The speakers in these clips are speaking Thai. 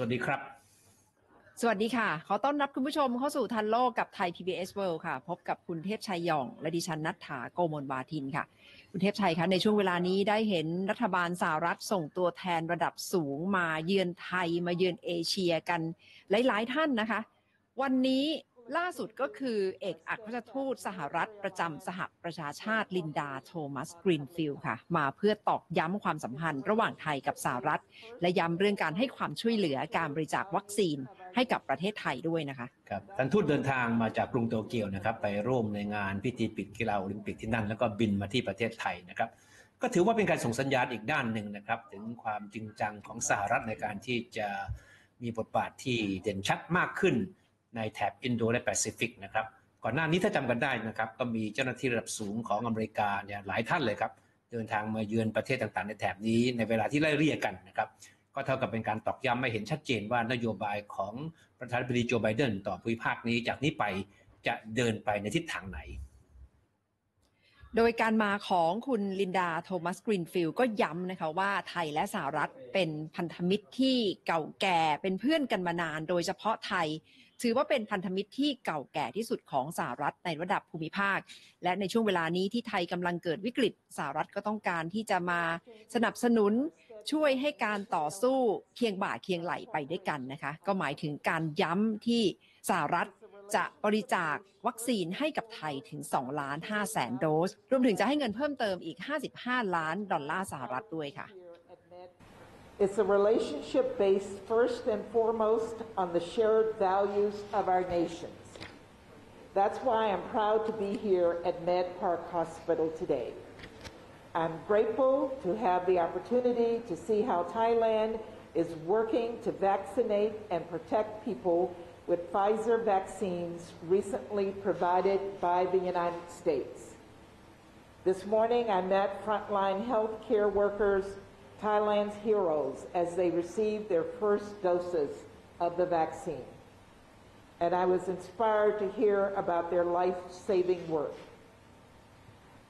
สวัสดีครับสวัสดีค่ะขอต้อนรับคุณผู้ชมเข้าสู่ทันโลกกับไทย PBS World ค่ะพบกับคุณเทพชัยหย่องและดิฉันณัฐฐาโกมลวาทินค่ะคุณเทพชัยคะในช่วงเวลานี้ได้เห็นรัฐบาลสหรัฐส่งตัวแทนระดับสูงมาเยือนไทยมาเยือนเอเชียกันหลายๆท่านนะคะวันนี้ล่าสุดก็คือเอกอัครราชทูตสหรัฐประจำสหประชาชาติลินดาโทมัสกรีนฟิลด์ค่ะมาเพื่อตอกย้ำความสัมพันธ์ระหว่างไทยกับสหรัฐและย้ำเรื่องการให้ความช่วยเหลือการบริจาควัคซีนให้กับประเทศไทยด้วยนะคะครับท่านทูตเดินทางมาจากกรุงโตเกียวนะครับไปร่วมในงานพิธีปิดกีฬาโอลิมปิกที่นั่นแล้วก็บินมาที่ประเทศไทยนะครับก็ถือว่าเป็นการส่งสัญญาณอีกด้านหนึ่งนะครับถึงความจริงจังของสหรัฐในการที่จะมีบทบาทที่เด่นชัดมากขึ้นในแถบอินโดและแปซิฟิกนะครับก่อนหน้านี้ถ้าจำกันได้นะครับก็มีเจ้าหน้าที่ระดับสูงของอเมริกาเนี่ยหลายท่านเลยครับเดินทางมาเยือนประเทศต่างๆในแถบนี้ในเวลาที่ไล่เรียกกันนะครับก็เท่ากับเป็นการตอกย้ำให้เห็นชัดเจนว่านโยบายของประธานาธิบดีโจไบเดนต่อภูมิภาคนี้จากนี้ไปจะเดินไปในทิศทางไหนโดยการมาของคุณลินดาโทมัสกรีนฟิลด์ก็ย้ำนะคะว่าไทยและสหรัฐเป็นพันธมิตรที่เก่าแก่เป็นเพื่อนกันมานานโดยเฉพาะไทยถือว่าเป็นพันธมิตรที่เก่าแก่ที่สุดของสหรัฐในระดับภูมิภาคและในช่วงเวลานี้ที่ไทยกำลังเกิดวิกฤตสหรัฐก็ต้องการที่จะมาสนับสนุนช่วยให้การต่อสู้เคียงบ่าเคียงไหลไปด้วยกันนะคะก็หมายถึงการย้ำที่สหรัฐจะบริจาควัคซีนให้กับไทยถึง 2,500,000 โดสรวมถึงจะให้เงินเพิ่มเติมอีก$55 ล้านสหรัฐด้วยค่ะ It's a relationship based first and foremost on the shared values of our nations. That's why I'm proud to be here at Med Park Hospital today. I'm grateful to have the opportunity to see how Thailand is working to vaccinate and protect people with Pfizer vaccines recently provided by the United States. This morning I met frontline healthcare workers, Thailand's heroes, as they received their first doses of the vaccine. And I was inspired to hear about their life-saving work.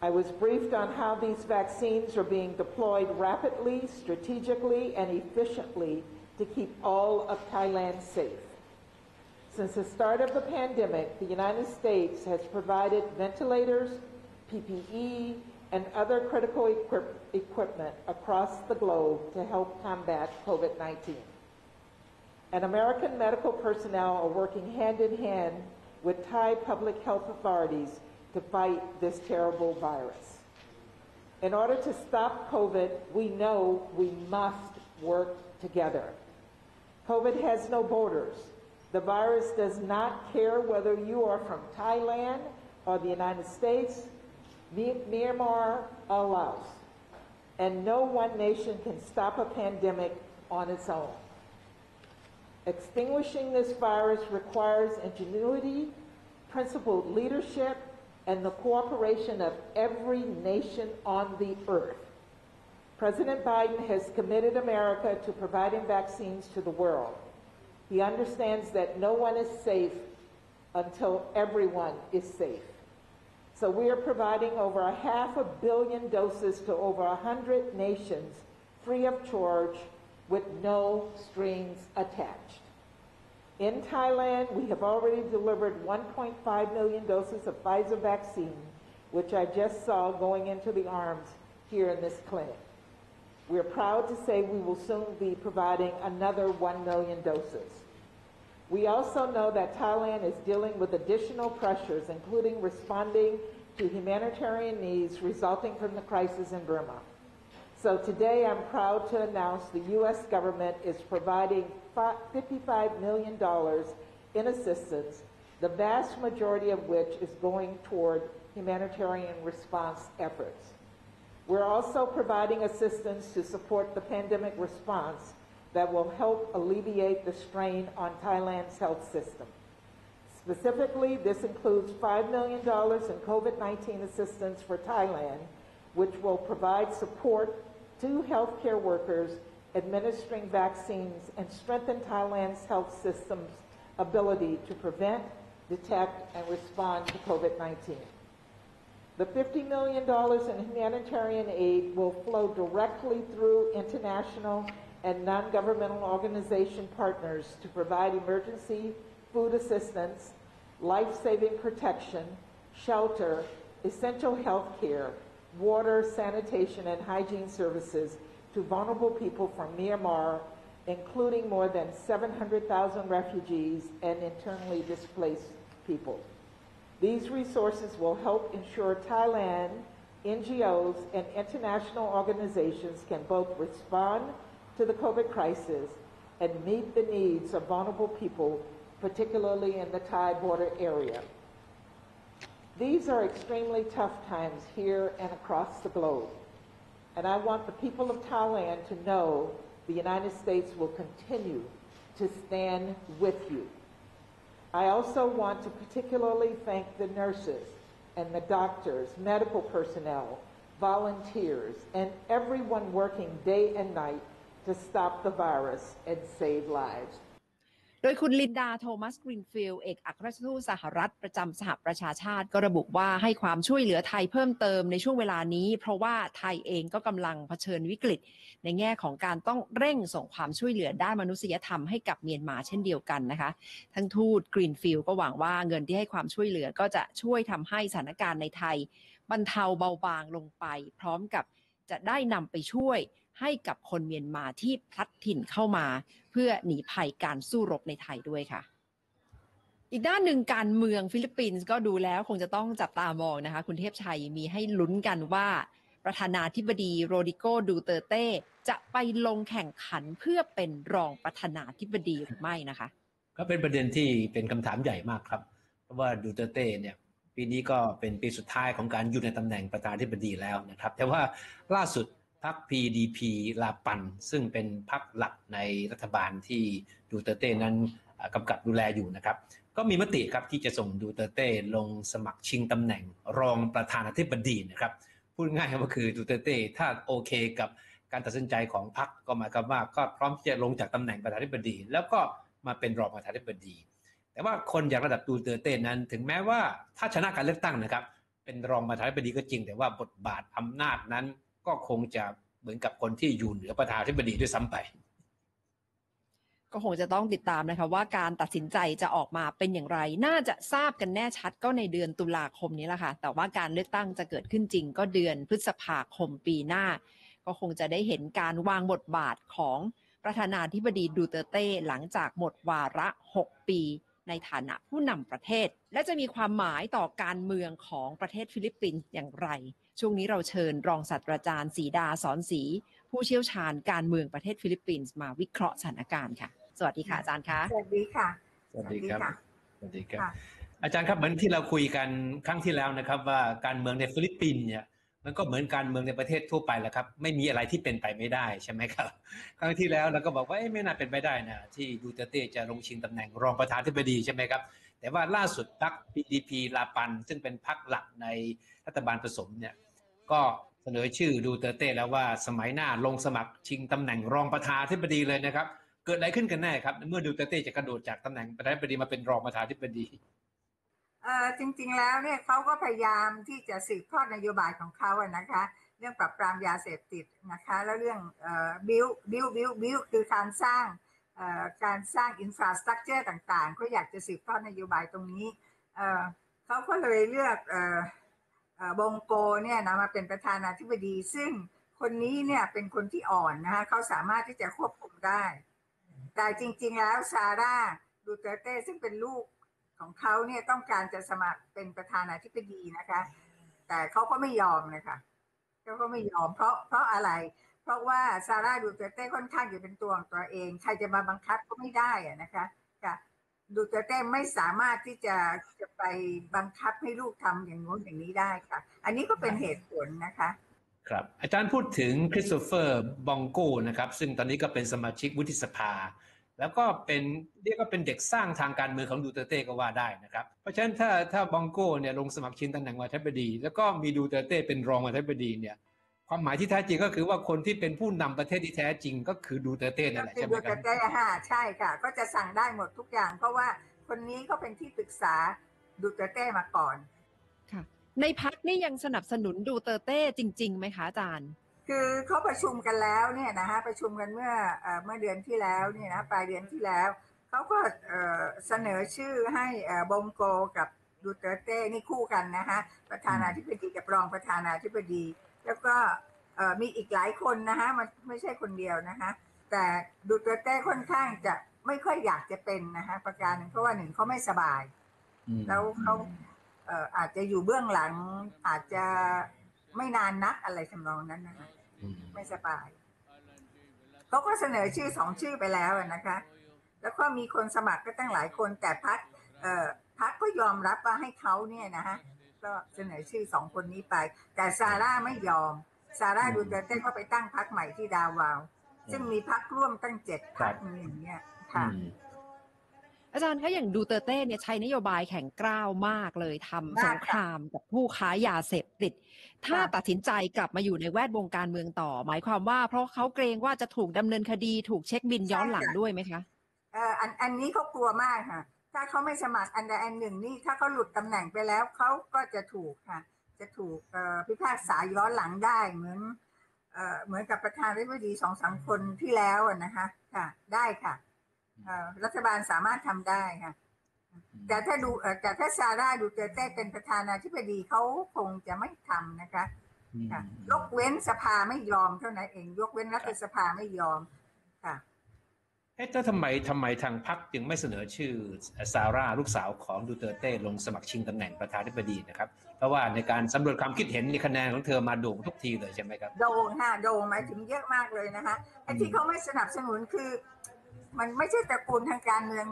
I was briefed on how these vaccines are being deployed rapidly, strategically, and efficiently to keep all of Thailand safe.Since the start of the pandemic, the United States has provided ventilators, PPE, and other critical equipment across the globe to help combat COVID-19. And American medical personnel are working hand-in-hand with Thai public health authorities to fight this terrible virus. In order to stop COVID, we know we must work together. COVID has no borders.The virus does not care whether you are from Thailand or the United States, Myanmar or Laos, and no one nation can stop a pandemic on its own. Extinguishing this virus requires ingenuity, principled leadership, and the cooperation of every nation on the earth. President Biden has committed America to providing vaccines to the world.He understands that no one is safe until everyone is safe. So we are providing over a $500 million doses to over 100 nations free of charge with no strings attached. In Thailand, we have already delivered 1.5 million doses of Pfizer vaccine, which I just saw going into the arms here in this clinic. We are proud to say we will soon be providing another 1 million doses. We also know that Thailand is dealing with additional pressures, including responding to humanitarian needs resulting from the crisis in Burma. So today I'm proud to announce the U.S. government is providing $55 million in assistance, the vast majority of which is going toward humanitarian response efforts.We're also providing assistance to support the pandemic response that will help alleviate the strain on Thailand's health system. Specifically, this includes $5 million in COVID-19 assistance for Thailand, which will provide support to healthcare workers administering vaccines and strengthen Thailand's health system's ability to prevent, detect, and respond to COVID-19.The $50 million in humanitarian aid will flow directly through international and non-governmental organization partners to provide emergency food assistance, life-saving protection, shelter, essential health care, water, sanitation, and hygiene services to vulnerable people from Myanmar, including more than 700,000 refugees and internally displaced people. These resources will help ensure Thailand, NGOs, and international organizations can both respond to the COVID crisis and meet the needs of vulnerable people, particularly in the Thai border area. These are extremely tough times here and across the globe, and I want the people of Thailand to know the United States will continue to stand with you. I also want to particularly thank the nurses and the doctors, medical personnel, volunteers, and everyone working day and night to stop the virus and save lives. โดยคุณลินดาโทมัสกรีนฟิลด์เอกอัครราชทูตสหรัฐประจำสหประชาชาติก็ระบุว่าให้ความช่วยเหลือไทยเพิ่มเติมในช่วงเวลานี้เพราะว่าไทยเองก็กำลังเผชิญวิกฤตในแง่ของการต้องเร่งส่งความช่วยเหลือด้านมนุษยธรรมให้กับเมียนมาเช่นเดียวกันนะคะทั้งทูตกรีนฟิลด์ก็หวังว่าเงินที่ให้ความช่วยเหลือก็จะช่วยทำให้สถานการณ์ในไทยบรรเทาเบาบางลงไปพร้อมกับจะได้นำไปช่วยให้กับคนเมียนมาที่พลัดถิ่นเข้ามาเพื่อหนีภัยการสู้รบในไทยด้วยค่ะอีกด้านหนึ่งการเมืองฟิลิปปินส์ก็ดูแล้วคงจะต้องจับตามองนะคะคุณเทพชัยมีให้ลุ้นกันว่าประธานาธิบดีโรดริโกดูเตอร์เต้จะไปลงแข่งขันเพื่อเป็นรองประธานาธิบดีหรือไม่นะคะก็เป็นประเด็นที่เป็นคำถามใหญ่มากครับเพราะว่าดูเตอร์เต้เนี่ยปีนี้ก็เป็นปีสุดท้ายของการอยู่ในตำแหน่งประธานาธิบดีแล้วนะครับแต่ว่าล่าสุดพรรค PDP ลาปันซึ่งเป็นพรรคหลักในรัฐบาลที่ดูเตอร์เต้นั้นกำกับดูแลอยู่นะครับก็มีมติครับที่จะส่งดูเตอร์เต้ลงสมัครชิงตำแหน่งรองประธานาธิบดีนะครับพูดง่ายๆก็คือดูเตอร์เต้ถ้าโอเคกับการตัดสินใจของพรรคก็หมายความว่าก็พร้อมที่จะลงจากตำแหน่งประธานาธิบดีแล้วก็มาเป็นรองประธานาธิบดีแต่ว่าคนอย่างระดับดูเตอร์เต้นั้นถึงแม้ว่าถ้าชนะการเลือกตั้งนะครับเป็นรองประธานาธิบดีก็จริงแต่ว่าบทบาทอำนาจนั้นก็คงจะเหมือนกับคนที่อยู่เหนือประธานาธิบดีด้วยซ้ำไปก็คงจะต้องติดตามนะคะว่าการตัดสินใจจะออกมาเป็นอย่างไรน่าจะทราบกันแน่ชัดก็ในเดือนตุลาคมนี้แหละค่ะแต่ว่าการเลือกตั้งจะเกิดขึ้นจริงก็เดือนพฤษภาคมปีหน้าก็คงจะได้เห็นการวางบทบาทของประธานาธิบดีดูเตอร์เต้หลังจากหมดวาระ6ปีในฐานะผู้นำประเทศและจะมีความหมายต่อการเมืองของประเทศฟิลิปปินส์อย่างไรช่วงนี้เราเชิญรองศาสตราจารย์ศรีดาสอนศรีผู้เชี่ยวชาญการเมืองประเทศฟิลิปปินส์มาวิเคราะห์สถานการณ์ค่ะสวัสดีค่ะอาจารย์คะสวัสดีค่ะสวัสดีครับสวัสดีครับอาจารย์ครับเหมือนที่เราคุยกันครั้งที่แล้วนะครับว่าการเมืองในฟิลิปปินส์เนี่ยมันก็เหมือนการเมืองในประเทศทั่วไปแหละครับไม่มีอะไรที่เป็นไปไม่ได้ใช่ไหมครับครั้งที่แล้วเราก็บอกว่าไม่น่าเป็นไปได้นะที่ดูเตอร์เต้จะลงชิงตำแหน่งรองประธานาธิบดีใช่ไหมครับแต่ว่าล่าสุดพรรค PDP ลาปันซึ่งเป็นพรรคหลักในรัฐบาลผสมเนี่ยก็เสนอชื่อดูเตอร์เต้แล้วว่าสมัยหน้าลงสมัครชิงตำแหน่งรองประธานาธิบดีเลยนะครับเกิดอะไรขึ้นกันแน่ครับเมื่อดูเตอร์เต้จะกระโดดจากตำแหน่งประธานาธิบดีมาเป็นรองประธานาธิบดีจริงๆแล้วเนี่ยเขาก็พยายามที่จะสืบทอดนโยบายของเขาอะนะคะเรื่องปราบปรามยาเสพติดนะคะแล้วเรื่องบิลคือการสร้างอินฟราสตรักเจอร์ต่างๆก็อยากจะสืบทอดนโยบายตรงนี้เขาก็เลยเลือกบงโกเนี่ยนะมาเป็นประธานาธิบดีซึ่งคนนี้เนี่ยเป็นคนที่อ่อนนะคะเขาสามารถที่จะควบคุมได้แต่จริงๆแล้วซาร่าดูเตอร์เต้ซึ่งเป็นลูกของเขาเนี่ยต้องการจะสมัครเป็นประธานาธิบดีนะคะแต่เขาก็ไม่ยอมนะคะเขาก็ไม่ยอมเพราะอะไรเพราะว่าซาร่าดูเตอร์เต้ค่อนข้างจะเป็นตัวของตัวเองใครจะมาบังคับก็ไม่ได้นะคะดูเตอร์เต้ไม่สามารถที่จะไปบังคับให้ลูกทำอย่างโน้นอย่างนี้ได้ค่ะอันนี้ก็เป็นเหตุผลนะคะครับอาจารย์พูดถึงคริสโตเฟอร์บองโกนะครับซึ่งตอนนี้ก็เป็นสมาชิกวุฒิสภาแล้วก็เป็นเรียกว่าเป็นเด็กสร้างทางการเมืองของดูเตอร์เต้ก็ว่าได้นะครับเพราะฉะนั้นถ้าบองโกเนี่ยลงสมัครชิงตำแหน่งประธานาธิบดีแล้วก็มีดูเตอร์เต้เป็นรองประธานาธิบดีเนี่ยความหมายที่แท้จริงก็คือว่าคนที่เป็นผู้นำประเทศที่แท้จริงก็คือดูเตอร์เต้นั่นแหละใช่ไหมครับดูเตอร์เต้ใช่ค่ะก็จะสั่งได้หมดทุกอย่างเพราะว่าคนนี้ก็เป็นที่ปรึกษาดูเตอร์เต้มาก่อนค่ะในพรรคนี่ยังสนับสนุนดูเตอร์เต้จริงๆไหมคะอาจารย์ คือเขาประชุมกันแล้วเนี่ยนะฮะประชุมกันเมื่อเดือนที่แล้วเนี่ยนะปลายเดือนที่แล้วเขาก็เสนอชื่อให้บงโกกับดูเตอร์เต้นี่คู่กันนะฮะประธานาธิบดีกับรองประธานาธิบดีแล้วก็มีอีกหลายคนนะฮะมันไม่ใช่คนเดียวนะฮะแต่ดูเตอร์เต้ค่อนข้างจะไม่ค่อยอยากจะเป็นนะฮะประการหนึ่งเพราะว่าหนึ่งเขาไม่สบายแล้วเขาอาจจะอยู่เบื้องหลังอาจจะไม่นานนักอะไรทำนองนั้นนะฮะไม่สบายเขาก็เสนอชื่อสองชื่อไปแล้วนะคะแล้วก็มีคนสมัครก็ตั้งหลายคนแต่พรรคก็ยอมรับว่าให้เขาเนี่ยนะฮะก็เสนอชื่อสองคนนี้ไปแต่ซาร่าไม่ยอมซาร่าดูเตอร์เต้เข้าไปตั้งพรรคใหม่ที่ดาวาวซึ่งมีพรรคร่วมตั้ง7 พรรคอย่างเงี้ยค่ะอาจารย์คะอย่างดูเตอร์เต้เนี่ยใช้นโยบายแข็งกร้าวมากเลยทำสงครามกับผู้ค้ายาเสพติดถ้าตัดสินใจกลับมาอยู่ในแวดวงการเมืองต่อหมายความว่าเพราะเขาเกรงว่าจะถูกดำเนินคดีถูกเช็คบินย้อนหลังด้วยไหมคะอันนี้เขากลัวมากค่ะถ้าเขาไม่สมัครอันใดอันหนึ่งนี่ถ้าเขาหลุดตำแหน่งไปแล้วเขาก็จะถูกค่ะจะถูกพิพากษาย้อนหลังได้เหมือนกับประธานาธิบดี2-3 คนที่แล้วนะคะค่ะได้ค่ะรัฐบาลสามารถทำได้ค่ะแต่ถ้าซาร่าดูเตอร์เต้เป็นประธานาธิบดีเขาคงจะไม่ทำนะคะค่ะยกเว้นสภาไม่ยอมเท่านั้นเองยกเว้นรัฐสภาไม่ยอมค่ะแล้วทำไมทางพรรคจึงไม่เสนอชื่อซาร่าลูกสาวของดูเตอร์เต้ลงสมัครชิงตำแหน่งประธานาธิบดีนะครับเพราะว่าในการสำรวจความคิดเห็นในคะแนนของเธอมาโด่งทุกทีเลยใช่ไหมครับโด่งหมายถึงเยอะมากเลยนะคะไอ้ที่เขาไม่สนับสนุนคือมันไม่ใช่ตระกูลทางการเมือง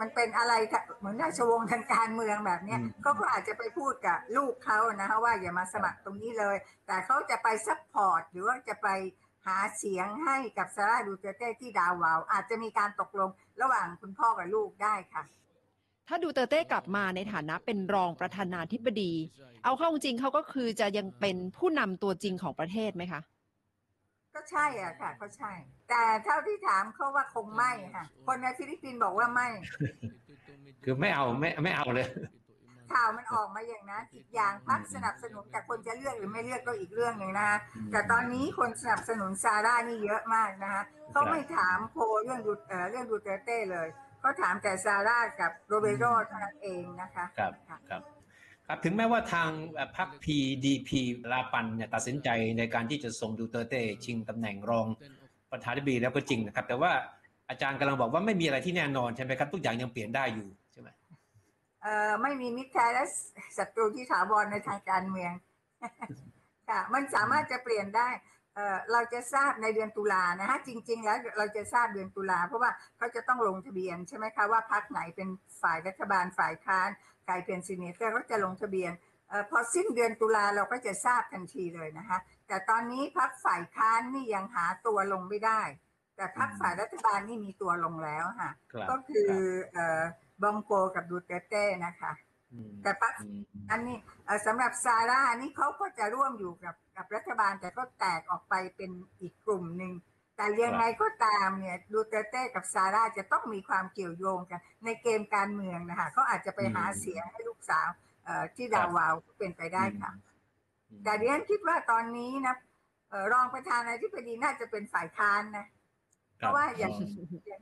มันเป็นอะไรเหมือนราชวงศ์ทางการเมืองแบบนี้เขาก็อาจจะไปพูดกับลูกเขานะคะว่าอย่ามาสมัครตรงนี้เลยแต่เขาจะไปซัพพอร์ตหรือว่าจะไปหาเสียงให้กับซาร่าดูเตอร์เต้ที่ดาวาวอาจจะมีการตกลงระหว่างคุณพ่อกับลูกได้ค่ะถ้าดูเตอร์เต้กลับมาในฐานะเป็นรองประธานาธิบดีเอาเข้าจริงเขาก็คือจะยังเป็นผู้นำตัวจริงของประเทศไหมคะก็ใช่อ่ะค่ะก็ใช่แต่เท่าที่ถามเขาว่าคงไม่ค่ะคนในฟิลิปปินส์บอกว่าไม่คือไม่เอาเลยข่าวมันออกมาอย่างนั้นอีกอย่างพรรคสนับสนุนแต่คนจะเลือกหรือไม่เลือกก็อีกเรื่องหนึ่งนะแต่ตอนนี้คนสนับสนุนซาร่านี่เยอะมากนะคะเขาไม่ถามโพเรื่องดูเตอร์เต้เลยเขาถามแต่ซาร่ากับโรเบโรเท่านั้นเองนะคะครับถึงแม้ว่าทางพรรค PDP ลาปันเนี่ยตัดสินใจในการที่จะส่งดูเตอร์เต้ชิงตำแหน่งรองประธานาธิบดีแล้วก็จริงนะครับแต่ว่าอาจารย์กำลังบอกว่าไม่มีอะไรที่แน่นอนใช่ไหมครับทุกอย่างยังเปลี่ยนได้อยู่ใช่ไหมไม่มีมิตรแท้และศัตรูที่ถาวรในทางการเมืองค่ะมันสามารถจะเปลี่ยนได้เราจะทราบในเดือนตุลานะฮะจริงๆแล้วเราจะทราบเดือนตุลาเพราะว่าเขาจะต้องลงทะเบียนใช่ไหมคะว่าพรรคไหนเป็นฝ่ายรัฐบาลฝ่ายค้านใครเป็นซีเนเตอร์ก็จะลงทะเบียนพอสิ้นเดือนตุลาเราก็จะทราบทันทีเลยนะคะแต่ตอนนี้พรรคฝ่ายค้านนี่ยังหาตัวลงไม่ได้แต่พรรคฝ่ายรัฐบาลนี่มีตัวลงแล้วค่ะก็คือบองโกกับดูเตอร์เต้นะคะแต่พรรคอันนี้สำหรับซาร่านี่เขาก็จะร่วมอยู่กับรัฐบาลแต่ก็แตกออกไปเป็นอีกกลุ่มหนึ่งแต่ยังไงก็ตามเนี่ยดูเตอร์เต้กับซาร่าจะต้องมีความเกี่ยวโยงกันในเกมการเมืองนะคะเขาอาจจะไปหาเสียงให้ลูกสาวที่ดาวาวเป็นไปได้ค่ะแต่ดิฉันคิดว่าตอนนี้นะรองประธานาธิบดีน่าจะเป็นฝ่ายค้านนะเพราะว่าอย่าง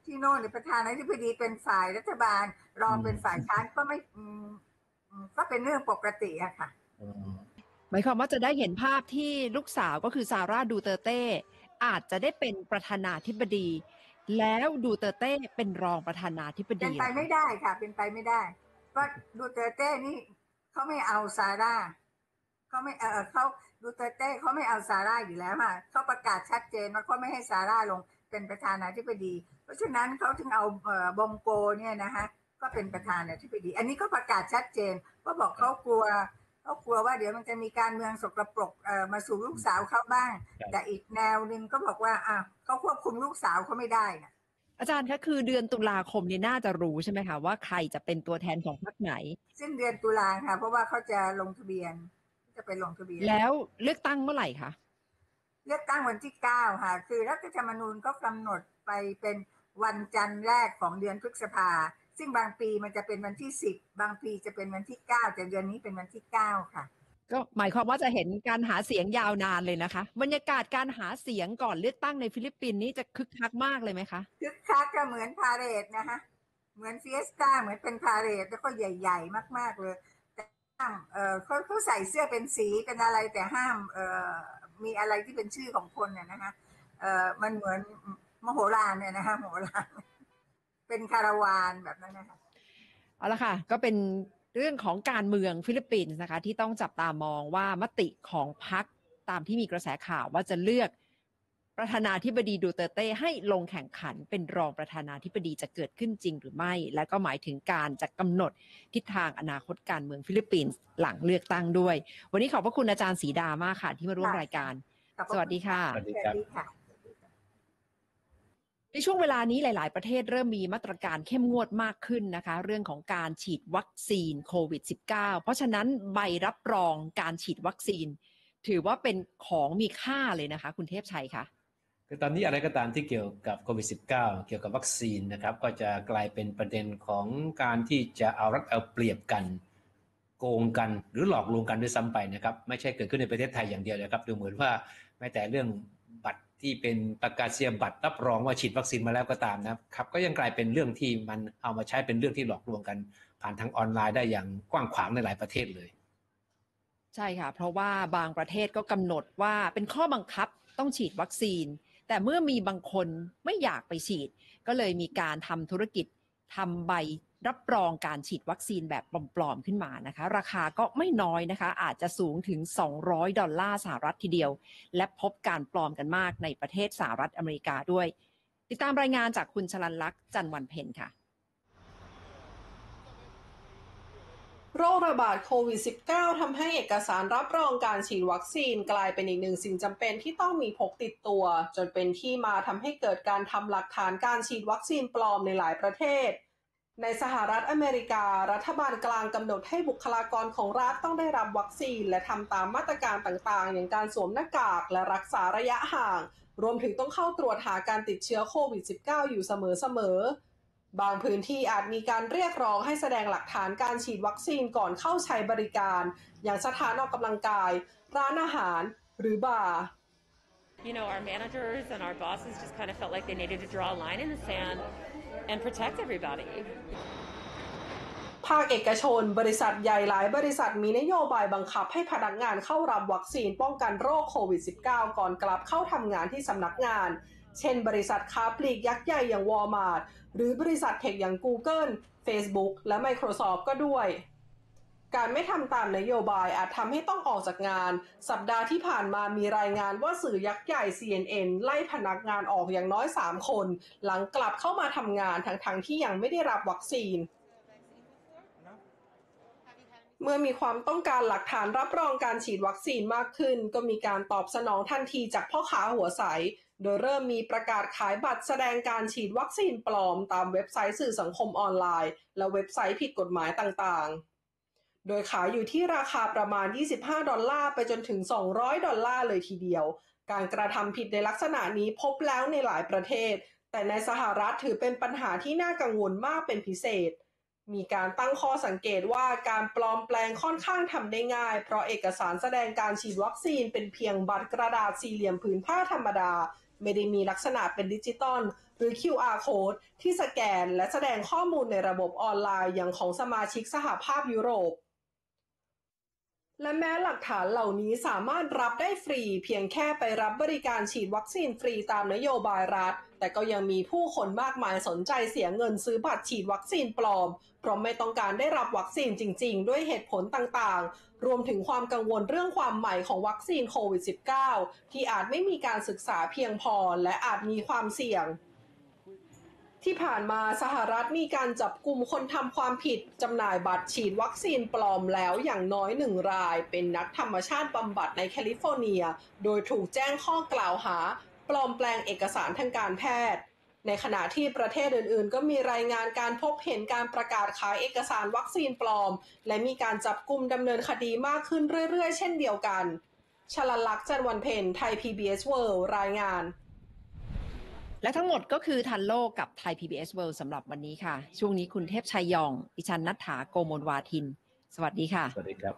ที่โน่นเนี่ยประธานาธิบดีเป็นฝ่ายรัฐบาลรองเป็นฝ่ายค้านก็ไม่ก็เป็นเรื่องปกติอะค่ะหมายความว่าจะได้เห็นภาพที่ลูกสาวก็คือซาร่าดูเตอร์เต้อาจจะได้เป็นประธานาธิบดีแล้วดูเตอร์เต้เป็นรองประธานาธิบดีเป็นไปไม่ได้ค่ะเป็นไปไม่ได้เพราะดูเตอร์เต้นี่เขาไม่เอาซาร่าเขาไม่เขาดูเตอร์เต้เขาไม่เอาซาร่าอยู่แล้วค่ะเขาประกาศชัดเจนว่าเขาไม่ให้ซาร่าลงเป็นประธานาธิบดีเพราะฉะนั้นเขาถึงเอาบองโกเนี่ยนะคะก็เป็นประธานาธิบดีอันนี้ก็ประกาศชัดเจนก็บอกเขากลัวว่าเดี๋ยวมันจะมีการเมืองสกปรกมาสู่ลูกสาวเขาบ้างแต่อีกแนวนึงก็บอกว่าเขาควบคุมลูกสาวเขาไม่ได้นะอาจารย์คะคือเดือนตุลาคมเนี่ยน่าจะรู้ใช่ไหมคะว่าใครจะเป็นตัวแทนของพรรคไหนสิ้นเดือนตุลาค่ะเพราะว่าเขาจะลงทะเบียนจะไปลงทะเบียนแล้วเลือกตั้งเมื่อไหร่คะเลือกตั้งวันที่9ค่ะคือรัฐธรรมนูญก็กำหนดไปเป็นวันจันทร์แรกของเดือนพฤษภาซึ่งบางปีมันจะเป็นวันที่10บางปีจะเป็นวันที่9แต่เดือนนี้เป็นวันที่9ค่ะ ก็หมายความว่าจะเห็นการหาเสียงยาวนานเลยนะคะบรรยากาศการหาเสียงก่อนเลือกตั้งในฟิลิปปินส์นี่จะคึกคักมากเลยไหมคะคึกคักก็เหมือนพาเหรดนะคะเหมือนเฟียสต้าเหมือนเป็นพาเหรดแล้วก็ใหญ่ๆมากๆเลยแต่ห้ามเขาใส่เสื้อเป็นสีเป็นอะไรแต่ห้ามมีอะไรที่เป็นชื่อของคนเนี่ยนะคะมันเหมือนมโหฬารเนี่ยนะคะมโหฬารเป็นคาราวานแบบนั้นนะคะเอาละค่ะก็เป็นเรื่องของการเมืองฟิลิปปินส์นะคะที่ต้องจับตามองว่ามติของพรรคตามที่มีกระแสข่าวว่าจะเลือกประธานาธิบดีดูเตอร์เต้ให้ลงแข่งขันเป็นรองประธานาธิบดีจะเกิดขึ้นจริงหรือไม่และก็หมายถึงการจะกำหนดทิศทางอนาคตการเมืองฟิลิปปินส์หลังเลือกตั้งด้วยวันนี้ขอบพระคุณอาจารย์ศรีดามากค่ะที่มาร่วมรายการสวัสดีค่ะสวัสดีค่ะในช่วงเวลานี้หลายๆประเทศเริ่มมีมาตรการเข้มงวดมากขึ้นนะคะเรื่องของการฉีดวัคซีนโควิด -19 เพราะฉะนั้นใบรับรองการฉีดวัคซีนถือว่าเป็นของมีค่าเลยนะคะคุณเทพชัยคะคือตอนนี้อะไรก็ตามที่เกี่ยวกับโควิด -19 เกี่ยวกับวัคซีนนะครับก็จะกลายเป็นประเด็นของการที่จะเอารัดเอาเปรียบกันโกงกันหรือหลอกลวงกันด้วยซ้ำไปนะครับไม่ใช่เกิดขึ้นในประเทศไทยอย่างเดียวนะครับดูเหมือนว่าแม้แต่เรื่องบัตรที่เป็นประกาศนียบัตรรับรองว่าฉีดวัคซีนมาแล้วก็ตามนะครับก็ยังกลายเป็นเรื่องที่มันเอามาใช้เป็นเรื่องที่หลอกลวงกันผ่านทางออนไลน์ได้อย่างกว้างขวางในหลายประเทศเลยใช่ค่ะเพราะว่าบางประเทศก็กำหนดว่าเป็นข้อบังคับต้องฉีดวัคซีนแต่เมื่อมีบางคนไม่อยากไปฉีดก็เลยมีการทำธุรกิจทำใบรับรองการฉีดวัคซีนแบบปลอมๆขึ้นมานะคะราคาก็ไม่น้อยนะคะอาจจะสูงถึง$200สหรัฐทีเดียวและพบการปลอมกันมากในประเทศสหรัฐอเมริกาด้วยติดตามรายงานจากคุณชลันลักษณ์จันทร์วันเพ็ญค่ะโรคระบาดโควิด -19 ทำให้เอกสารรับรองการฉีดวัคซีนกลายเป็นอีกหนึ่งสิ่งจำเป็นที่ต้องมีพกติดตัวจนเป็นที่มาทำให้เกิดการทำหลักฐานการฉีดวัคซีนปลอมในหลายประเทศในสหรัฐอเมริการัฐบาลกลางกำหนดให้บุคลากรของรัฐต้องได้รับวัคซีนและทำตามมาตรการต่างๆอย่างการสวมหน้ากากและรักษาระยะห่างรวมถึงต้องเข้าตรวจหาการติดเชื้อโควิด -19 อยู่เสมอๆบางพื้นที่อาจมีการเรียกร้องให้แสดงหลักฐานการฉีดวัคซีนก่อนเข้าใช้บริการอย่างสถานออกกำลังกายร้านอาหารหรือบาร์You know, our managers and our bosses just kind of felt like they needed to draw a line in the sand and protect everybody. ภาคเอกชนบริษัทใหญ่หลายบริษัทมีนโยบายบังคับให้พนักงานเข้ารับวัคซีนป้องกันโรคโควิด -19 ก่อนกลับเข้าทำงานที่สำนักงานเช่นบริษัทค้าปลีกยักษ์ใหญ่อย่าง Walmart หรือบริษัทเทคอย่าง Google, Facebook และ Microsoft ก็ด้วยการไม่ทำตามนโยบายอาจทำให้ต้องออกจากงานสัปดาห์ที่ผ่านมามีรายงานว่าสื่อยักษ์ใหญ่ CNN ไล่พนักงานออกอย่างน้อย3คนหลังกลับเข้ามาทำงานทั้งที่ยังไม่ได้รับวัคซีนเมื่อมีความต้องการหลักฐานรับรองการฉีดวัคซีนมากขึ้นก็มีการตอบสนองทันทีจากพ่อค้าหัวใสโดยเริ่มมีประกาศขายบัตรแสดงการฉีดวัคซีนปลอมตามเว็บไซต์สื่อสังคมออนไลน์และเว็บไซต์ผิดกฎหมายต่างๆโดยขายอยู่ที่ราคาประมาณ$25ไปจนถึง$200เลยทีเดียวการกระทำผิดในลักษณะนี้พบแล้วในหลายประเทศแต่ในสหรัฐถือเป็นปัญหาที่น่ากังวลมากเป็นพิเศษมีการตั้งข้อสังเกตว่าการปลอมแปลงค่อนข้างทำได้ง่ายเพราะเอกสารแสดงการฉีดวัคซีนเป็นเพียงบัตรกระดาษสี่เหลี่ยมผืนผ้าธรรมดาไม่ได้มีลักษณะเป็นดิจิตอลหรือ QR Code ที่สแกนและแสดงข้อมูลในระบบออนไลน์อย่างของสมาชิกสหภาพยุโรปและแม้หลักฐานเหล่านี้สามารถรับได้ฟรีเพียงแค่ไปรับบริการฉีดวัคซีนฟรีตามนโยบายรัฐแต่ก็ยังมีผู้คนมากมายสนใจเสียเงินซื้อบัตรฉีดวัคซีนปลอมเพราะไม่ต้องการได้รับวัคซีนจริงๆด้วยเหตุผลต่างๆรวมถึงความกังวลเรื่องความใหม่ของวัคซีนโควิด -19 ที่อาจไม่มีการศึกษาเพียงพอและอาจมีความเสี่ยงที่ผ่านมาสหรัฐมีการจับกุมคนทำความผิดจำหน่ายบัตรฉีดวัคซีนปลอมแล้วอย่างน้อย1รายเป็นนักธรรมชาติบำบัดในแคลิฟอร์เนียโดยถูกแจ้งข้อกล่าวหาปลอมแปลงเอกสารทางการแพทย์ในขณะที่ประเทศอื่นๆก็มีรายงานการพบเห็นการประกาศขายเอกสารวัคซีนปลอมและมีการจับกุมดำเนินคดีมากขึ้นเรื่อยๆเช่นเดียวกันชลลักษณ์ จันทร์วันเพ็ญไทย PBS World รายงานและทั้งหมดก็คือทันโลกกับไทย PBS World สำหรับวันนี้ค่ะช่วงนี้คุณเทพชัยยองดิฉันณัฐฐาโกมลวาทินสวัสดีค่ะสวัสดีครับ